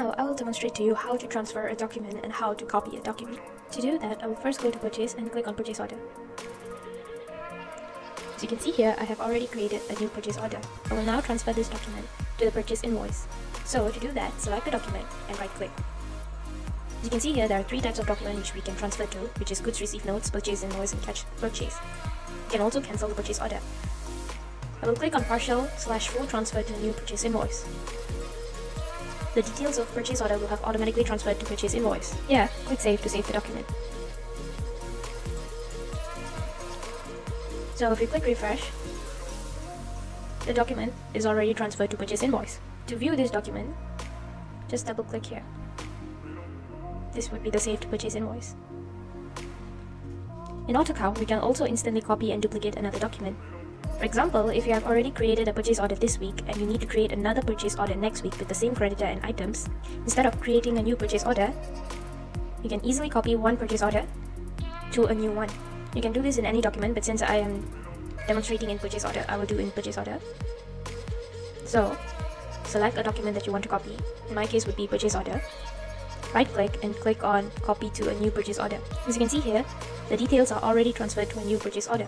Now I will demonstrate to you how to transfer a document and how to copy a document. To do that, I will first go to Purchase and click on Purchase Order. As you can see here, I have already created a new purchase order. I will now transfer this document to the purchase invoice. So to do that, select the document and right-click. As you can see here, there are three types of document which we can transfer to, which is Goods Receipt Notes, Purchase Invoice, and Cash Purchase. You can also cancel the purchase order. I will click on Partial/Full Transfer to New Purchase Invoice. The details of purchase order will have automatically transferred to purchase invoice. Click Save to save the document. So if you click refresh, the document is already transferred to purchase invoice. To view this document, just double click here. This would be the saved purchase invoice. In AutoCount, we can also instantly copy and duplicate another document. For example, if you have already created a purchase order this week and you need to create another purchase order next week with the same creditor and items, instead of creating a new purchase order, you can easily copy one purchase order to a new one. You can do this in any document, but since I am demonstrating in purchase order, I will do in purchase order. So, select a document that you want to copy. In my case would be purchase order. Right-click and click on Copy to a new purchase order. As you can see here, the details are already transferred to a new purchase order.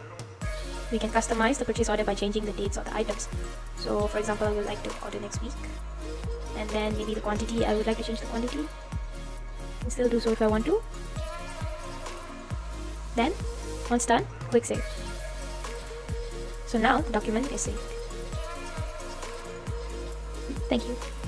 We can customize the purchase order by changing the dates or the items. So for example, I would like to order next week. And then maybe the quantity, I would like to change the quantity. I can still do so if I want to. Then, once done, click Save. So now the document is saved. Thank you.